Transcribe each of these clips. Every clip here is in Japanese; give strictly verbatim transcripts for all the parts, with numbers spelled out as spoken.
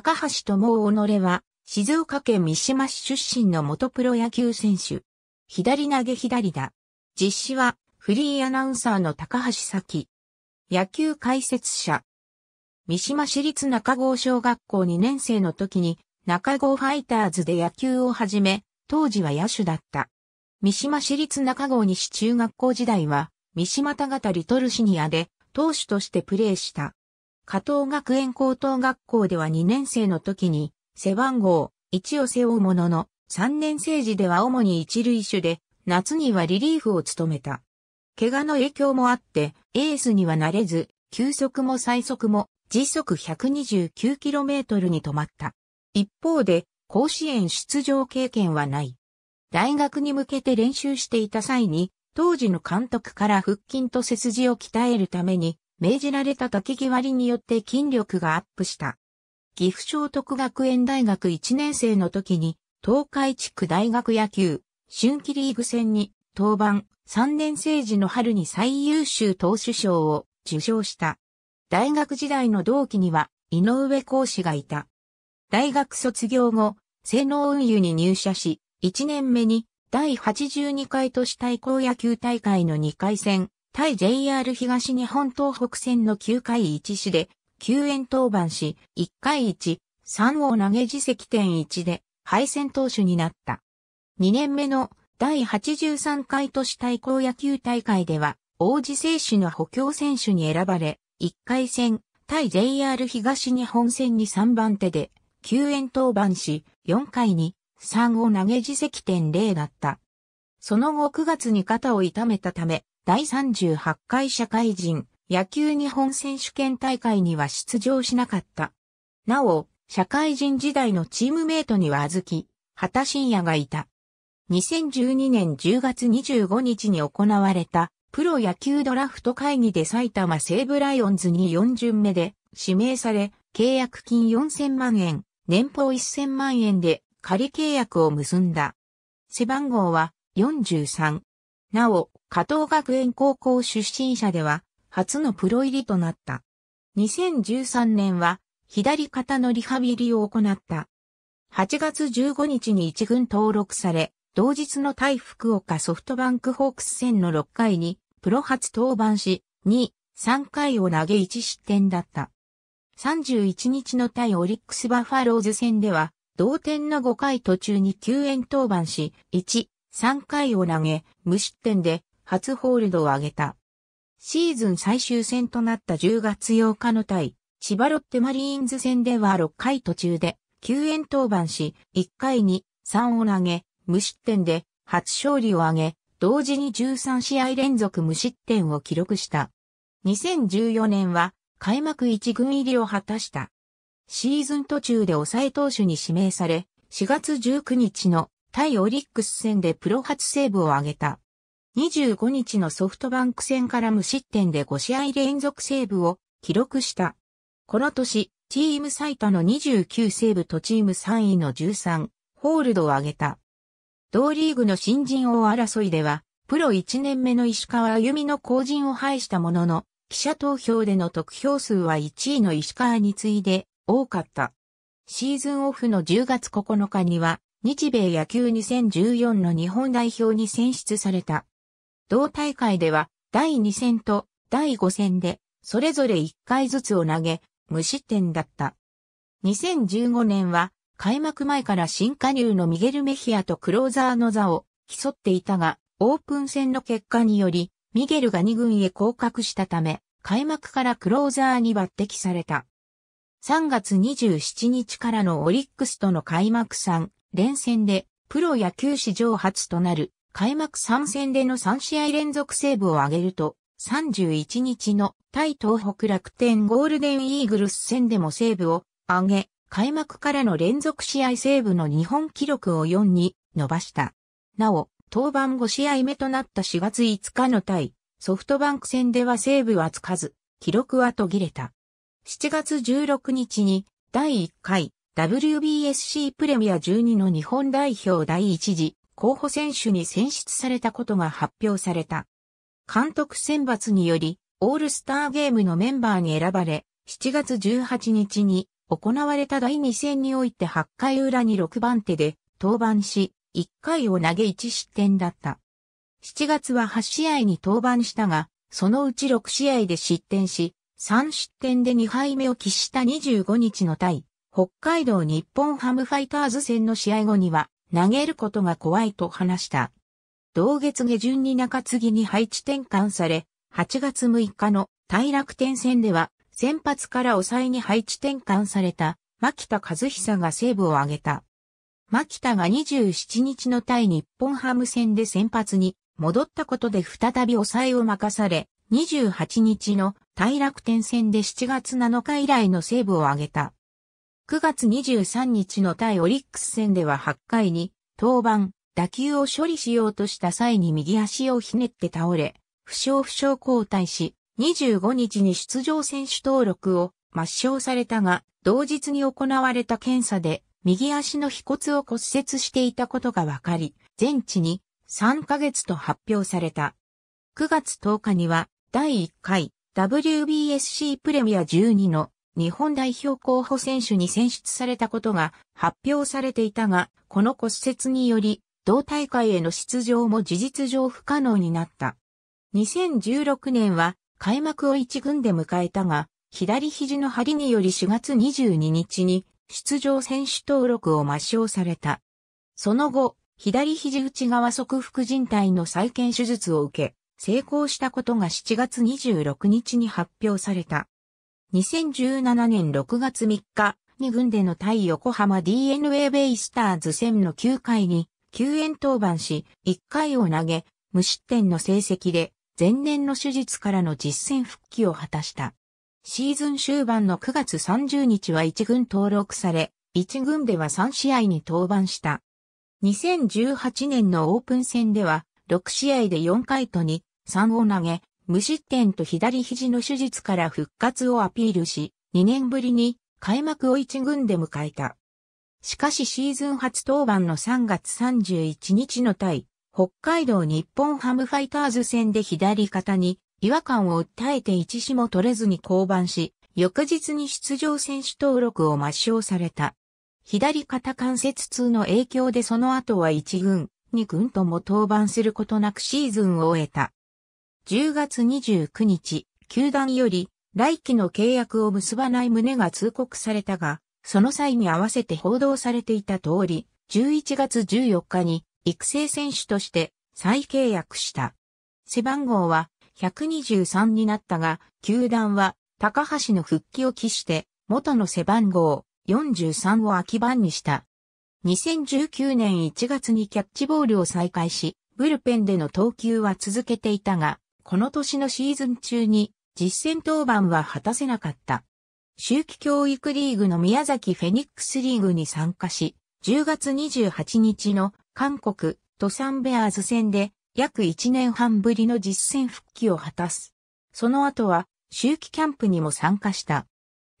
高橋友己は、静岡県三島市出身の元プロ野球選手。左投げ左打。実施は、フリーアナウンサーの高橋早紀。野球解説者。三島市立中郷小学校にねん生の時に、中郷ファイターズで野球を始め、当時は野手だった。三島市立中郷西中学校時代は、三島田型リトルシニアで、投手としてプレーした。加藤学園高等学校ではにねん生の時に、背番号いちを背負うものの、さんねん生時では主に一塁手で、夏にはリリーフを務めた。怪我の影響もあって、エースにはなれず、球速も最速も時速 ひゃくにじゅうきゅうキロメートル に止まった。一方で、甲子園出場経験はない。大学に向けて練習していた際に、当時の監督から腹筋と背筋を鍛えるために、命じられた滝木割によって筋力がアップした。岐阜聖徳学園大学いちねん生の時に、東海地区大学野球、春季リーグ戦に登板、さんねん生時の春に最優秀投手賞を受賞した。大学時代の同期には、井上講師がいた。大学卒業後、西濃運輸に入社し、いちねんめに、第はちじゅうにかい都市対抗野球大会のにかい戦、対 ジェイアール 東日本東北戦のきゅうかいいち死で、きゅうえん登板し、いっかいいち、さんを投げ自責点いちで、敗戦投手になった。にねんめの第はちじゅうさんかい都市対抗野球大会では、王子製紙の補強選手に選ばれ、いっかい戦、対 ジェイアール 東日本戦にさんばん手で、きゅうえん登板し、よんかいに、さんを投げ自責点ゼロだった。その後くがつに肩を痛めたため、第さんじゅうはちかい社会人野球日本選手権大会には出場しなかった。なお、社会人時代のチームメイトにはあずき、畑信也がいた。にせんじゅうにねんじゅうがつにじゅうごにちに行われたプロ野球ドラフト会議で埼玉西武ライオンズによん巡目で指名され、契約金よんせんまんえん、年俸せんまんえんで仮契約を結んだ。背番号はよんじゅうさん。なお、加藤学園高校出身者では、初のプロ入りとなった。にせんじゅうさんねんは、左肩のリハビリを行った。はちがつじゅうごにちに一軍登録され、同日の対福岡ソフトバンクホークス戦のろっかいに、プロ初登板し、に、さんかいを投げいち失点だった。さんじゅういちにちの対オリックスバファローズ戦では、同点のごかい途中にきゅうえん登板し、いち、さんかいを投げ、無失点で初ホールドを挙げた。シーズン最終戦となったじゅうがつようかの対、千葉ロッテマリーンズ戦ではろっかい途中できゅうえん登板し、いっかいにさんを投げ、無失点で初勝利を挙げ、同時にじゅうさんしあい連続無失点を記録した。にせんじゅうよねんは開幕一軍入りを果たした。シーズン途中で抑え投手に指名され、しがつじゅうくにちの対オリックス戦でプロ初セーブを挙げた。にじゅうごにちのソフトバンク戦から無失点でごしあい連続セーブを記録した。この年、チーム最多のにじゅうきゅうセーブとチームさんいのじゅうさんホールドを挙げた。同リーグの新人王争いでは、プロいちねんめの石川歩美の後陣を排したものの、記者投票での得票数はいちいの石川に次いで多かった。シーズンオフのじゅうがつここのかには、日米野球にせんじゅうよんの日本代表に選出された。同大会ではだいに戦とだいご戦でそれぞれいっかいずつを投げ無失点だった。にせんじゅうごねんは開幕前から新加入のミゲル・メヒアとクローザーの座を競っていたがオープン戦の結果によりミゲルがに軍へ降格したため開幕からクローザーに抜擢された。さんがつにじゅうしちにちからのオリックスとの開幕さん連戦で、プロ野球史上初となる、開幕さん戦でのさんしあい連続セーブを挙げると、さんじゅういちにちの対東北楽天ゴールデンイーグルス戦でもセーブを挙げ、開幕からの連続試合セーブの日本記録をよんに伸ばした。なお、登板ごしあいめとなったしがついつかの対、ソフトバンク戦ではセーブはつかず、記録は途切れた。しちがつじゅうろくにちに、だいいっかい、ダブリュービーエスシー プレミアじゅうにの日本代表だいいち次候補選手に選出されたことが発表された。監督選抜により、オールスターゲームのメンバーに選ばれ、しちがつじゅうはちにちに行われただいに戦においてはちかい裏にろくばんてで登板し、いっかいを投げいちしってんだった。しちがつははちしあいに登板したが、そのうちろくしあいで失点し、さんしってんでにはいめを喫したにじゅうごにちの対、北海道日本ハムファイターズ戦の試合後には、投げることが怖いと話した。同月下旬に中継ぎに配置転換され、はちがつむいかの対楽天戦では、先発から抑えに配置転換された、牧田和久がセーブを挙げた。牧田がにじゅうしちにちの対日本ハム戦で先発に戻ったことで再び抑えを任され、にじゅうはちにちの対楽天戦でしちがつなのか以来のセーブを挙げた。くがつにじゅうさんにちの対オリックス戦でははちかいに登板、打球を処理しようとした際に右足をひねって倒れ、負傷負傷交代し、にじゅうごにちに出場選手登録を抹消されたが、同日に行われた検査で右足の腓骨を骨折していたことが分かり、全治にさんかげつと発表された。くがつとおかにはだいいっかい ダブリュービーエスシー プレミアじゅうにの日本代表候補選手に選出されたことが発表されていたが、この骨折により、同大会への出場も事実上不可能になった。にせんじゅうろくねんは開幕を一軍で迎えたが、左肘の張りによりしがつにじゅうににちに出場選手登録を抹消された。その後、左肘内側側副靭帯の再建手術を受け、成功したことがしちがつにじゅうろくにちに発表された。にせんじゅうななねんろくがつみっか、にぐんでの対横浜 ディーエヌエー ベイスターズ戦のきゅうかいにきゅうえん登板し、いっかいを投げ、無失点の成績で、前年の手術からの実戦復帰を果たした。シーズン終盤のくがつさんじゅうにちはいちぐん登録され、いちぐんではさんしあいに登板した。にせんじゅうはちねんのオープン戦では、ろくしあいでよんかいとに、さんを投げ、無失点と左肘の手術から復活をアピールし、にねんぶりに開幕を一軍で迎えた。しかしシーズン初登板のさんがつさんじゅういちにちの対、北海道日本ハムファイターズ戦で左肩に違和感を訴えていちしも取れずに降板し、翌日に出場選手登録を抹消された。左肩関節痛の影響でその後は一軍、二軍とも登板することなくシーズンを終えた。じゅうがつにじゅうくにち、球団より来期の契約を結ばない旨が通告されたが、その際に合わせて報道されていた通り、じゅういちがつじゅうよっかに育成選手として再契約した。背番号はひゃくにじゅうさんになったが、球団は高橋の復帰を期して、元の背番号よんじゅうさんを空き番にした。にせんじゅうきゅうねんいちがつにキャッチボールを再開し、ブルペンでの投球は続けていたが、この年のシーズン中に実戦登板は果たせなかった。秋季教育リーグの宮崎フェニックスリーグに参加し、じゅうがつにじゅうはちにちの韓国トサンベアーズ戦で約いちねんはんぶりの実戦復帰を果たす。その後は秋季キャンプにも参加した。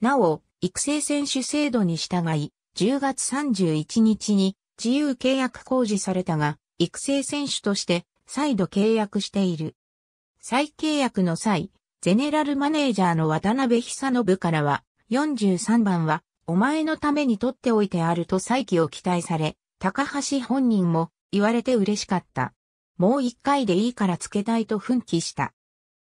なお、育成選手制度に従い、じゅうがつさんじゅういちにちに自由契約公示されたが、育成選手として再度契約している。再契約の際、ゼネラルマネージャーの渡辺久信からは、よんじゅうさんばんは、お前のために取っておいてあると再起を期待され、高橋本人も言われて嬉しかった。もう一回でいいからつけたいと奮起した。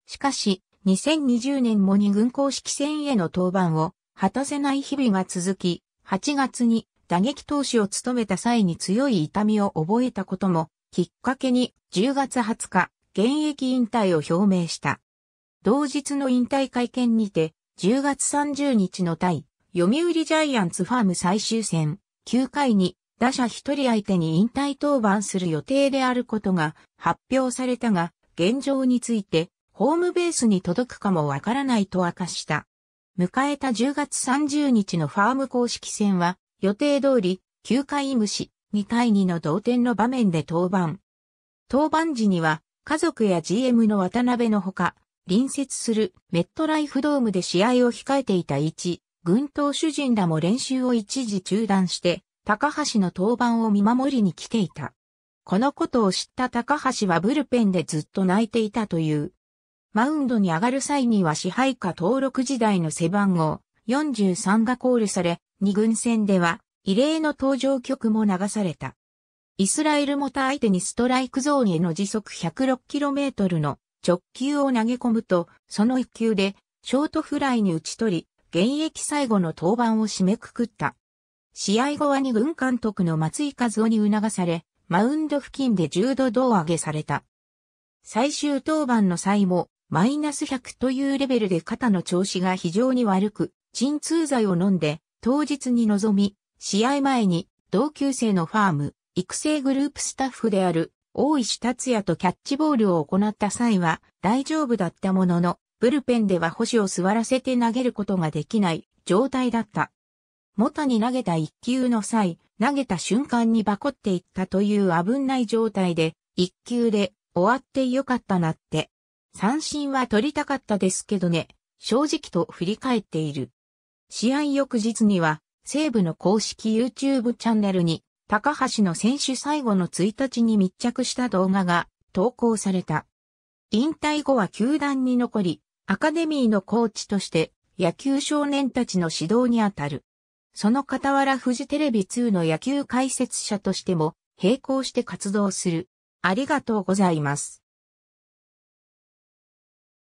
しかし、にせんにじゅうねんも二軍公式戦への登板を果たせない日々が続き、はちがつに打撃投手を務めた際に強い痛みを覚えたことも、きっかけにじゅうがつはつか、現役引退を表明した。同日の引退会見にて、じゅうがつさんじゅうにちの対、読売ジャイアンツファーム最終戦、きゅうかいに打者ひとり相手に引退登板する予定であることが発表されたが、現状について、ホームベースに届くかもわからないと明かした。迎えたじゅうがつさんじゅうにちのファーム公式戦は、予定通り、きゅうかい無失、にたいにの同点の場面で登板。登板時には、家族や ジーエム の渡辺のほか、隣接するメットライフドームで試合を控えていた一軍投手陣らも練習を一時中断して、高橋の登板を見守りに来ていた。このことを知った高橋はブルペンでずっと泣いていたという。マウンドに上がる際には支配下登録時代の背番号よんじゅうさんがコールされ、二軍戦では異例の登場曲も流された。イスラエルもた相手にストライクゾーンへの時速 ひゃくろくキロメートル の直球を投げ込むと、その一球でショートフライに打ち取り、現役最後の登板を締めくくった。試合後は二軍監督の松井稼頭央に促され、マウンド付近でじゅうど胴上げされた。最終登板の際も、マイナスひゃくというレベルで肩の調子が非常に悪く、鎮痛剤を飲んで、当日に臨み、試合前に同級生のファーム、育成グループスタッフである大石達也とキャッチボールを行った際は大丈夫だったものの、ブルペンでは星を座らせて投げることができない状態だった。モタに投げた一球の際、投げた瞬間にバコっていったという危ない状態で、一球で終わってよかったなって。三振は取りたかったですけどね、正直と振り返っている。試合翌日には、西武の公式 YouTube チャンネルに、高橋の選手最後のいちにちに密着した動画が投稿された。引退後は球団に残り、アカデミーのコーチとして野球少年たちの指導にあたる。その傍らフジテレビツーの野球解説者としても並行して活動する。ありがとうございます。